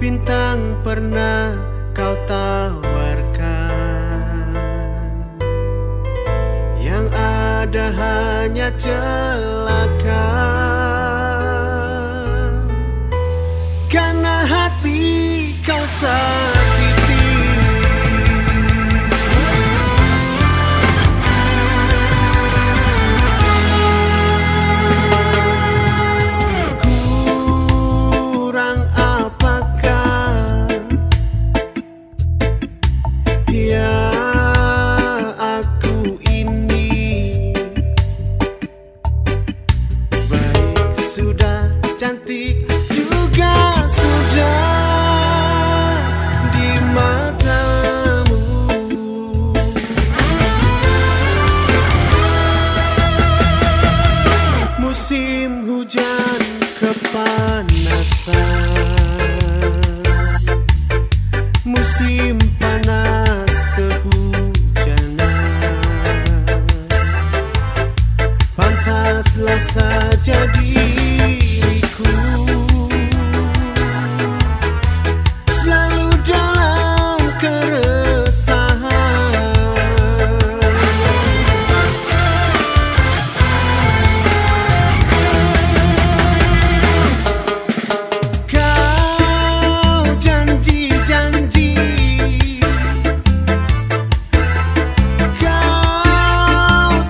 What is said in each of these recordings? Bintang pernah kau tawarkan, yang ada hanya celaka, karena hati kau sakiti. Sudah cantik juga sudah di matamu. Musim hujan kepanasan, musim panas kehujanan, pantaslah saja diriku selalu dalam keresahan. Kau janji-janji, kau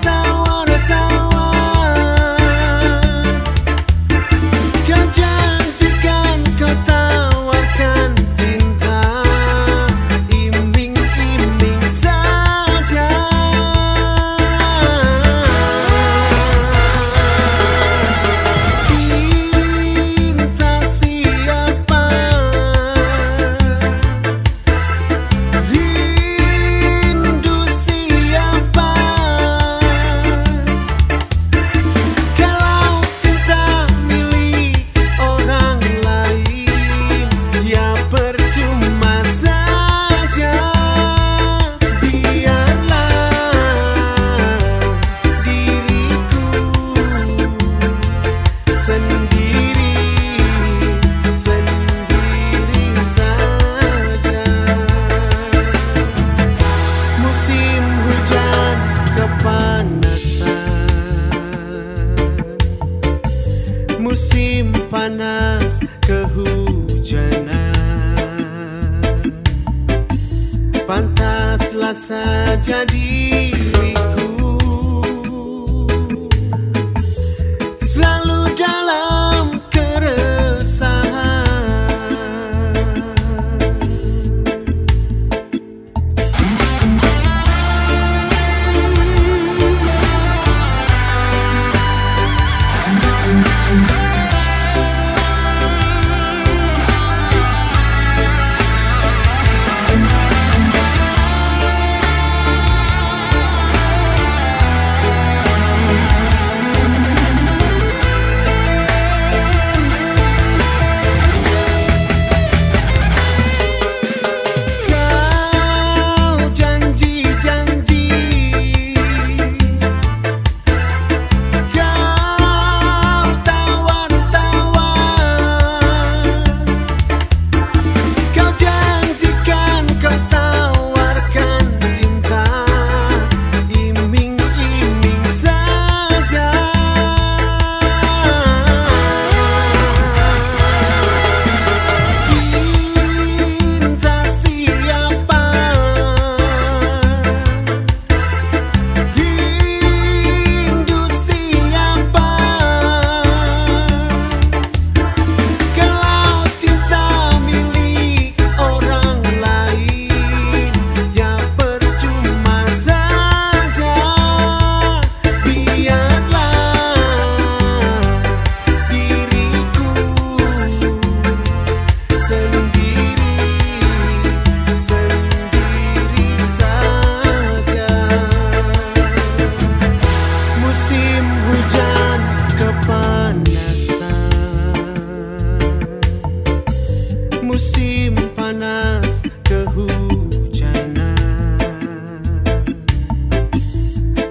tawar-tawar, kau janjikan, kau tawarkan cinta, iming-iming saja. Cinta siapa rindu siapa, kalau cinta milik orang lain ya percuma saja. Biarlah diriku sendiri saja. Musim hujan kepanasan, musim panas kehujanan, pantaslah saja diriku selalu dalam keresahan.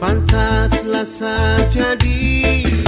pantaslah saja di